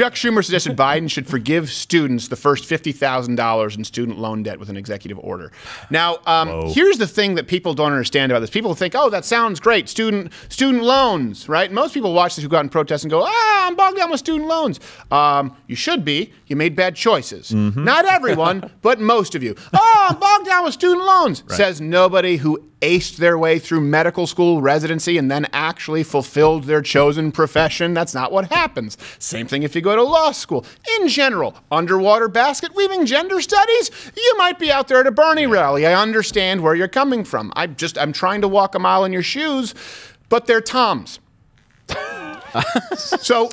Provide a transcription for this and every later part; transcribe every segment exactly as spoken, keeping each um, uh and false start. Chuck Schumer suggested Biden should forgive students the first fifty thousand dollars in student loan debt with an executive order. Now, um, here's the thing that people don't understand about this. People think, oh, that sounds great, student student loans, right? Most people watch this who go out and protest and go, ah, I'm bogged down with student loans. Um, you should be. You made bad choices. Mm-hmm. Not everyone, but most of you. Oh, I'm bogged down with student loans, right. Says nobody who aced their way through medical school residency and then actually fulfilled their chosen profession. That's not what happens. Same thing if you go to law school. In general, underwater basket weaving, gender studies, you might be out there at a Bernie rally. I understand where you're coming from. I just, I'm trying to walk a mile in your shoes, but they're Toms. So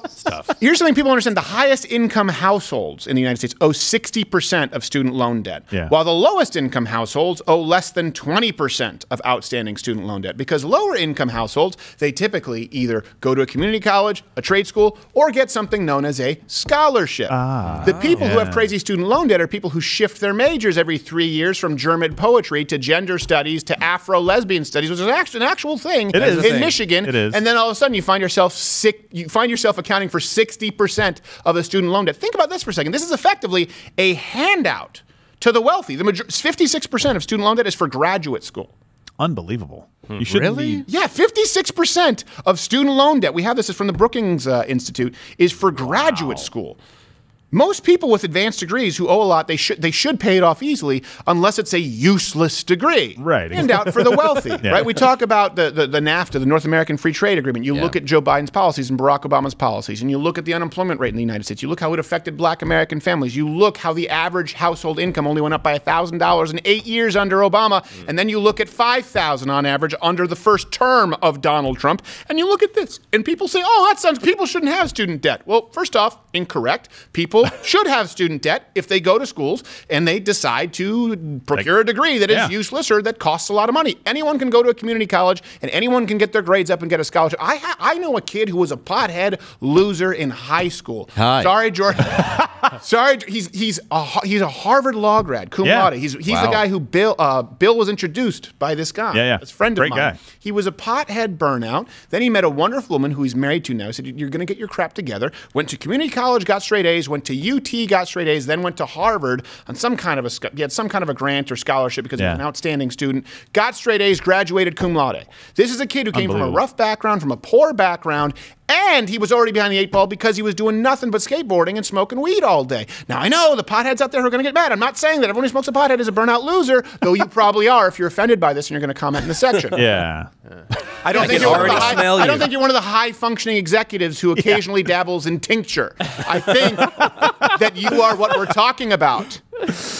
here's something people understand. The highest income households in the United States owe sixty percent of student loan debt, yeah. while the lowest income households owe less than twenty percent of outstanding student loan debt, because lower income households, they typically either go to a community college, a trade school, or get something known as a scholarship. Ah, the people oh, yeah. who have crazy student loan debt are people who shift their majors every three years from German poetry to gender studies to Afro-lesbian studies, which is an actual thing it is in thing. Michigan. It is. And then all of a sudden you find yourself sick. You find yourself accounting for sixty percent of the student loan debt. Think about this for a second. This is effectively a handout to the wealthy. The fifty-six percent of student loan debt is for graduate school. Unbelievable. You shouldn't really? Be. Yeah, fifty-six percent of student loan debt, we have this is from the Brookings uh, Institute, is for graduate wow. school. Most people with advanced degrees who owe a lot, they should they should pay it off easily, unless it's a useless degree. Right. Handout for the wealthy. Yeah. Right. We talk about the, the the NAFTA, the North American Free Trade Agreement. You yeah. look at Joe Biden's policies and Barack Obama's policies, and you look at the unemployment rate in the United States. You look how it affected Black American families. You look how the average household income only went up by a thousand dollars in eight years under Obama, mm. and then you look at five thousand on average under the first term of Donald Trump, and you look at this, and people say, "Oh, that sounds people shouldn't have student debt." Well, first off, incorrect. People should have student debt if they go to schools and they decide to procure a degree that is yeah. useless or that costs a lot of money. Anyone can go to a community college and anyone can get their grades up and get a scholarship. I ha I know a kid who was a pothead loser in high school. Hi. Sorry, Jordan. Sorry, he's he's a he's a Harvard law grad, cum yeah. laude. He's he's wow. the guy who Bill uh, Bill was introduced by this guy. Yeah, yeah. This friend Great of mine. Guy. He was a pothead burnout. Then he met a wonderful woman who he's married to now. He said, "You're going to get your crap together." Went to community college, got straight A's. Went to U T, got straight A's. Then went to Harvard on some kind of a he had some kind of a grant or scholarship because yeah. he was an outstanding student. Got straight A's, graduated cum laude. This is a kid who came from a rough background, from a poor background. And he was already behind the eight ball because he was doing nothing but skateboarding and smoking weed all day. Now, I know the potheads out there are going to get mad. I'm not saying that everyone who smokes a pothead is a burnout loser, though you probably are if you're offended by this and you're going to comment in the section. Yeah. I don't, I think, you're one of the high, I don't you. think you're one of the high-functioning executives who occasionally yeah. dabbles in tincture. I think that you are what we're talking about.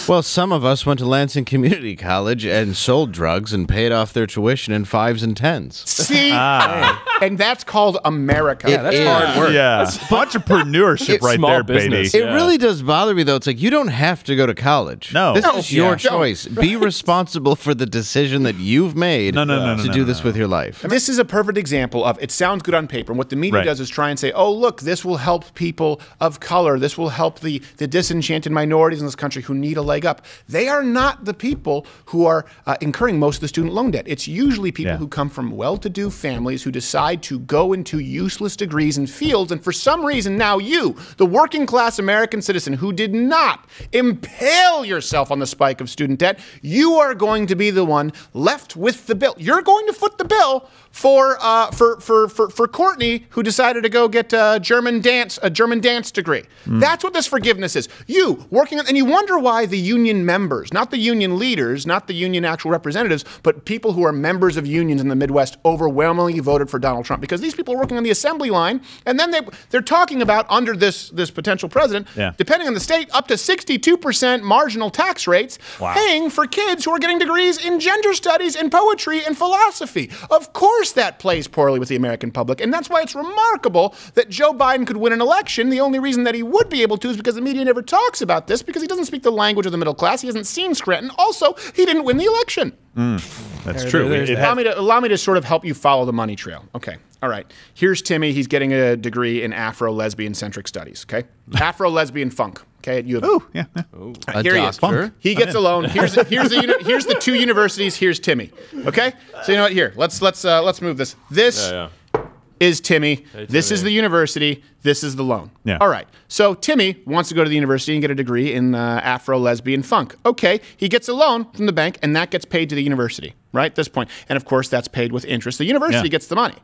Well, some of us went to Lansing Community College and sold drugs and paid off their tuition in fives and tens. See? Ah. And that's called America. It yeah, that's is. hard work. Yeah. That's entrepreneurship it's right there, business. baby. It yeah. really does bother me, though. It's like, you don't have to go to college. No. This no. is your yeah. choice. Don't. Be responsible for the decision that you've made no, no, no, to no, no, do no, this no. with your life. I mean, this is a perfect example of, it sounds good on paper, and what the media right. does is try and say, oh, look, this will help people of color. This will help the, the disenchanted minorities in this country who need a leg up. They are not the people who are uh, incurring most of the student loan debt. It's usually people yeah. who come from well-to-do families who decide to go into useless degrees and fields, and for some reason now you, the working-class American citizen who did not impale yourself on the spike of student debt, you are going to be the one left with the bill. You're going to foot the bill for uh, for, for for for Courtney, who decided to go get a German dance a German dance degree. Mm. That's what this forgiveness is. You working on, and you wonder why the union members, not the union leaders, not the union actual representatives, but people who are members of unions in the Midwest overwhelmingly voted for Donald Trump, because these people are working on the assembly line, and then they, they're talking about, under this, this potential president, yeah. depending on the state, up to sixty-two percent marginal tax rates, wow. paying for kids who are getting degrees in gender studies and poetry and philosophy. Of course that plays poorly with the American public, and that's why it's remarkable that Joe Biden could win an election. The only reason that he would be able to is because the media never talks about this, because he doesn't speak the language of the middle class. He hasn't seen Scranton. Also, he didn't win the election. Mm, that's there, true. There, it allow, me to, allow me to sort of help you follow the money trail. Okay. All right. Here's Timmy. He's getting a degree in Afro-lesbian-centric studies. Okay. Afro-lesbian funk. Okay. At U of M. Ooh, yeah. Ooh. Right, here he is. Funk. He gets a loan. Here's the, here's the here's the two universities. Here's Timmy. Okay. So you know what? Here, let's let's uh, let's move this. This. Yeah, yeah. is Timmy. Hey, Timmy. This is the university. This is the loan. Yeah. All right. So Timmy wants to go to the university and get a degree in uh, Afro lesbian funk. Okay. He gets a loan from the bank, and that gets paid to the university, right? At this point. And of course, that's paid with interest. The university yeah. gets the money.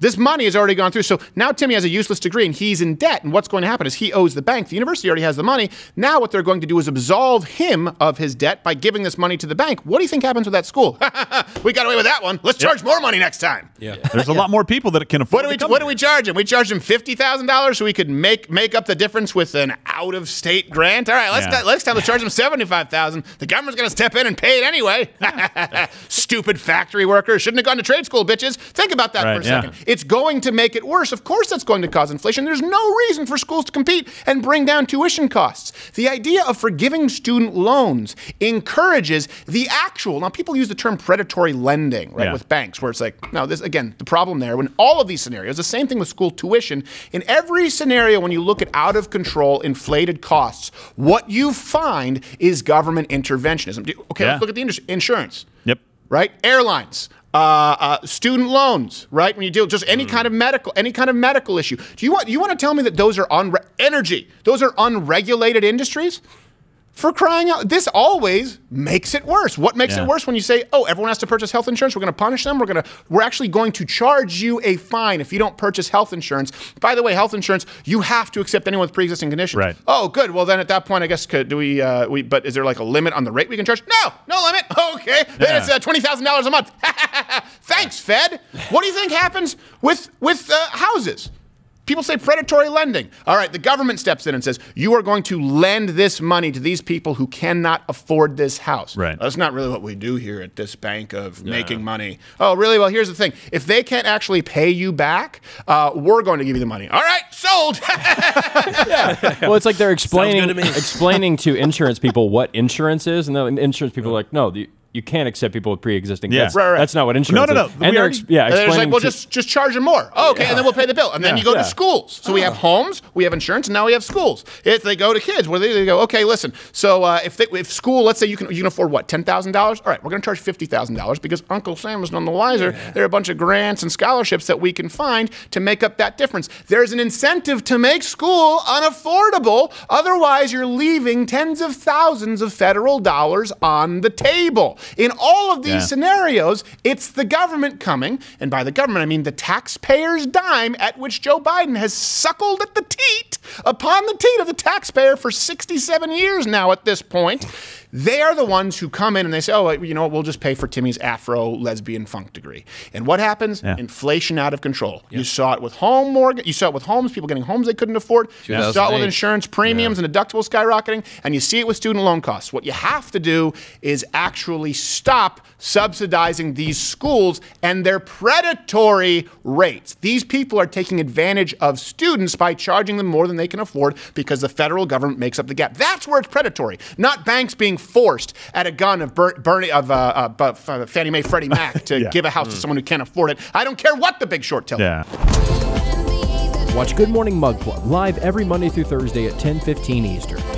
This money has already gone through. So now Timmy has a useless degree and he's in debt. And what's going to happen is he owes the bank. The university already has the money. Now what they're going to do is absolve him of his debt by giving this money to the bank. What do you think happens with that school? We got away with that one. Let's yep. charge more money next time. Yeah, There's a yeah. lot more people that can afford it. What do we, what do we charge him? We charge him fifty thousand dollars so we could make make up the difference with an out-of-state grant. All right, let's yeah. next time let's charge him seventy-five thousand dollars. The government's going to step in and pay it anyway. Stupid factory workers. Shouldn't have gone to trade school, bitches. Think about that right, for a second. Yeah. It's going to make it worse. Of course that's going to cause inflation. There's no reason for schools to compete and bring down tuition costs. The idea of forgiving student loans encourages the actual, now people use the term predatory lending, right, yeah. with banks, where it's like, no, this, again, the problem there, when all of these scenarios, the same thing with school tuition, in every scenario when you look at out of control, inflated costs, what you find is government interventionism. Okay, yeah. let's look at the industry. Insurance, yep. right? Airlines. Uh, uh, student loans, right? When you deal just any mm. kind of medical, any kind of medical issue. Do you want you want to tell me that those are unre energy? Those are unregulated industries? For crying out, this always makes it worse. What makes yeah. it worse when you say, oh, everyone has to purchase health insurance, we're gonna punish them, we're gonna we're actually going to charge you a fine if you don't purchase health insurance. By the way, health insurance, you have to accept anyone with pre-existing conditions. Right. Oh, good. Well then at that point, I guess could do we uh we but is there like a limit on the rate we can charge? No, no limit. Okay. Yeah. Then it's uh, twenty thousand dollars a month. Thanks, Fed. What do you think happens with with uh, houses? People say predatory lending. All right, the government steps in and says, you are going to lend this money to these people who cannot afford this house. Right. That's not really what we do here at this bank of yeah. making money. Oh, really? Well, here's the thing. If they can't actually pay you back, uh, we're going to give you the money. All right, sold. yeah. Well, it's like they're explaining to explaining to insurance people what insurance is, and the insurance people are like, no, the you can't accept people with pre-existing. Yeah. That's, right, right. that's not what insurance is. No, no, no. Is. And we already, yeah, and they're like, well, just, just charge them more. Oh, okay, yeah. and then we'll pay the bill. And yeah. then you go yeah. to schools. So oh. we have homes, we have insurance, and now we have schools. If they go to kids, where they, they go, okay, listen, so uh, if, they, if school, let's say you can, you can afford, what, ten thousand dollars? All right, we're going to charge fifty thousand dollars because Uncle Sam is none the wiser. Yeah. There are a bunch of grants and scholarships that we can find to make up that difference. There's an incentive to make school unaffordable. Otherwise, you're leaving tens of thousands of federal dollars on the table. In all of these yeah. scenarios, it's the government coming, and by the government, I mean the taxpayer's dime at which Joe Biden has suckled at the teat, upon the teat of the taxpayer for sixty-seven years now at this point. They are the ones who come in and they say, oh, you know what, we'll just pay for Timmy's Afro lesbian funk degree. And what happens? Yeah. Inflation out of control. Yeah. You saw it with home mortgage, you saw it with homes, people getting homes they couldn't afford. You saw it with insurance premiums yeah. and deductibles skyrocketing, and you see it with student loan costs. What you have to do is actually stop subsidizing these schools and their predatory rates. These people are taking advantage of students by charging them more than they can afford because the federal government makes up the gap. That's where it's predatory, not banks being forced at a gun of Bernie of uh, uh, Fannie Mae, Freddie Mac to yeah. give a house mm. to someone who can't afford it. I don't care what the Big Short tells yeah. me. Watch Good Morning Mug Club live every Monday through Thursday at ten fifteen Eastern.